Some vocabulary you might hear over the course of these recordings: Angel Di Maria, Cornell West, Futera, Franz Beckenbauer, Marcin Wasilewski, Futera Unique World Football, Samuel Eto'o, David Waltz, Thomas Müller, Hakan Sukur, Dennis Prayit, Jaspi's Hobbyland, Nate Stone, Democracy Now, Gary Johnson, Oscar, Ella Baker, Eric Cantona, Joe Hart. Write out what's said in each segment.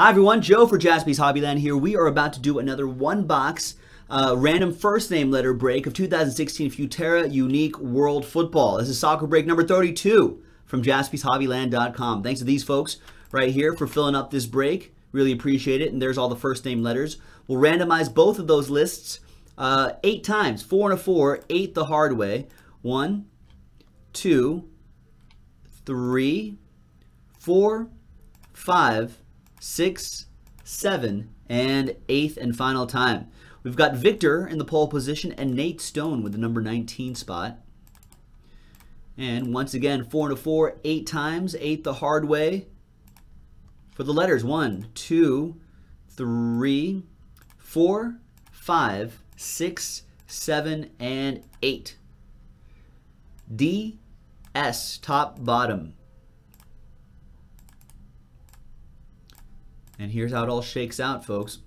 Hi everyone, Joe for Jaspi's Hobbyland here. We are about to do another one-box random first name letter break of 2016 Futera Unique World Football. This is soccer break number 32 from JaspysHobbyland.com. Thanks to these folks right here for filling up this break. Really appreciate it. And there's all the first name letters. We'll randomize both of those lists 8 times. 4 and a 4, 8 the hard way. 1, 2, 3, 4, 5, 6, 7, and 8th and final time. We've got Victor in the pole position and Nate Stone with the number 19 spot. And once again, 4 and a 4, 8 times, 8 the hard way for the letters. 1, 2, 3, 4, 5, 6, 7, and 8. D, S, top, bottom. And here's how it all shakes out, folks.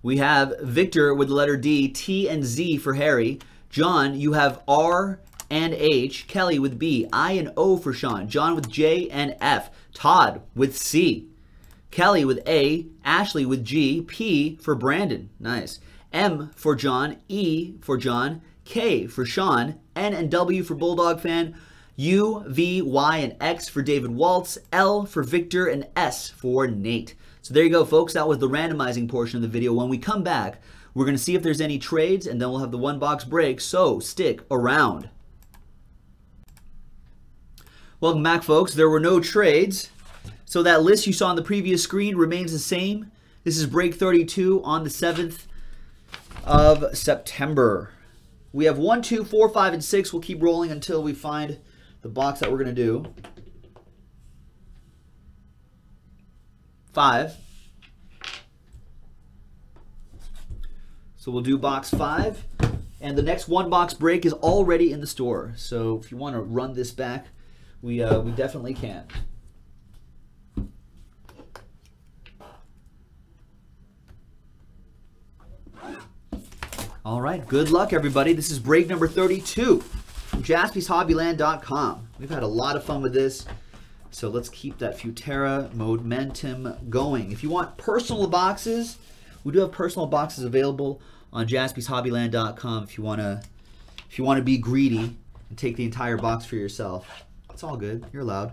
We have Victor with the letter D, T and Z for Harry. John, you have R and H. Kelly with B, I and O for Sean. John with J and F. Todd with C. Kelly with A. Ashley with G. P for Brandon. Nice. M for John. E for John. K for Sean. N and W for Bulldog Fan. U, V, Y, and X for David Waltz, L for Victor, and S for Nate. So there you go, folks. That was the randomizing portion of the video. When we come back, we're going to see if there's any trades, and then we'll have the one-box break, so stick around. Welcome back, folks. There were no trades, so that list you saw on the previous screen remains the same. This is break 32 on the 7th of September. We have 1, 2, 4, 5, and 6. We'll keep rolling until we find the box that we're going to do. 5. So we'll do box 5. And the next one box break is already in the store. So if you want to run this back, we definitely can. All right. Good luck, everybody. This is break number 32. JaspysHobbyland.com. We've had a lot of fun with this, so let's keep that Futera momentum going. If you want personal boxes, we do have personal boxes available on JaspysHobbyland.com. If you want to be greedy and take the entire box for yourself, it's all good. You're allowed.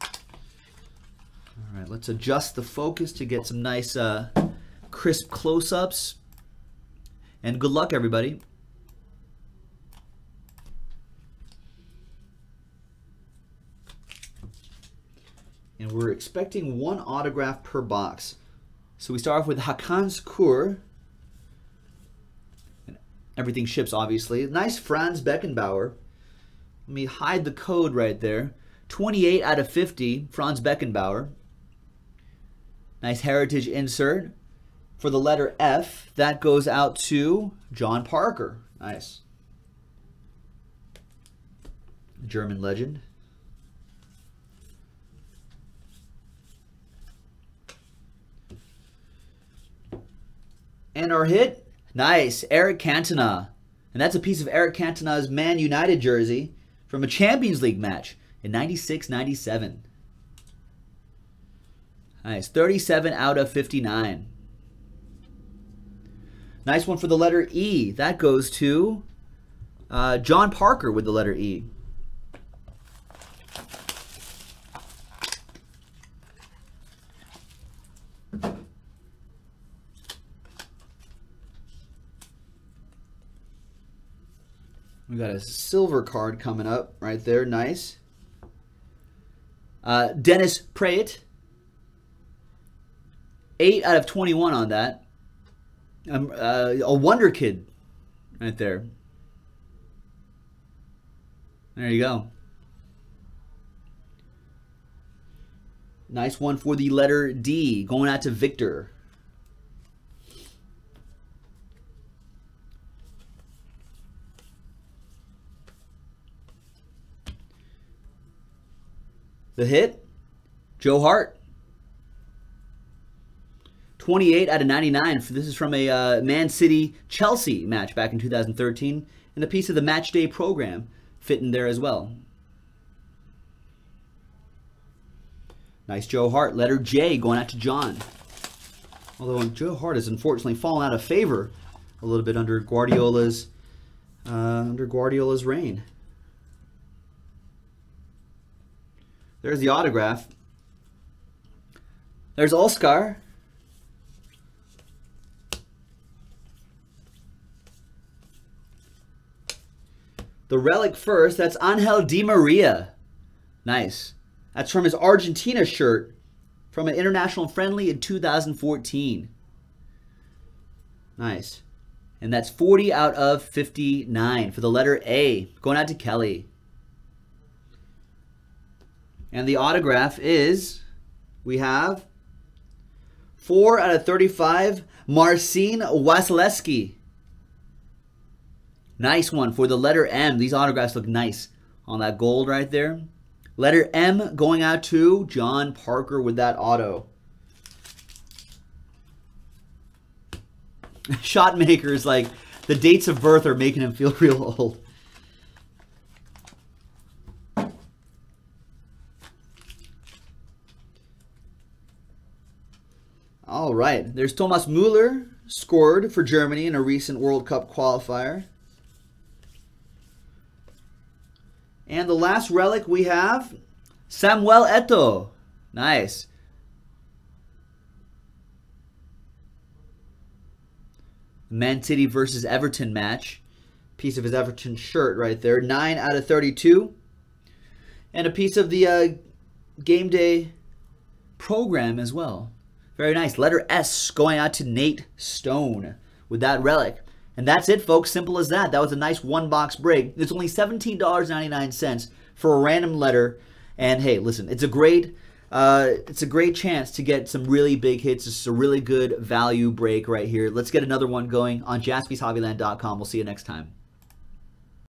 All right, let's adjust the focus to get some nice crisp close-ups. And good luck, everybody. And we're expecting one autograph per box. So we start off with Hakan Sukur. And everything ships, obviously. Nice Franz Beckenbauer. Let me hide the code right there. 28 out of 50, Franz Beckenbauer. Nice heritage insert. For the letter F, that goes out to John Parker. Nice. German legend. And our hit, nice, Eric Cantona. And that's a piece of Eric Cantona's Man United jersey from a Champions League match in 96-97. Nice, 37 out of 59. Nice one for the letter E. That goes to John Parker with the letter E. We got a silver card coming up right there. Nice. Dennis Prayit. 8 out of 21 on that. A wonder kid right there. There you go. Nice one for the letter D, going out to Victor. The hit, Joe Hart. 28 out of 99. This is from a Man City-Chelsea match back in 2013 and a piece of the match day program fit in there as well. Nice Joe Hart, letter J going out to John. Although Joe Hart has unfortunately fallen out of favor a little bit under Guardiola's reign. There's the autograph. There's Oscar. The relic first, that's Angel Di Maria. Nice. That's from his Argentina shirt from an international friendly in 2014. Nice. And that's 40 out of 59 for the letter A. Going out to Kelly. And the autograph is, we have 4 out of 35, Marcin Wasilewski. Nice one for the letter M. These autographs look nice on that gold right there. Letter M going out to John Parker with that auto. Shot makers, like the dates of birth are making him feel real old. All right, there's Thomas Müller, scored for Germany in a recent World Cup qualifier. And the last relic we have, Samuel Eto'o. Nice. Man City versus Everton match. Piece of his Everton shirt right there. 9 out of 32. And a piece of the game day program as well. Very nice. Letter S going out to Nate Stone with that relic. And that's it, folks. Simple as that. That was a nice one-box break. It's only $17.99 for a random letter. And hey, listen, it's a great chance to get some really big hits. It's a really good value break right here. Let's get another one going on JaspysHobbyland.com. We'll see you next time.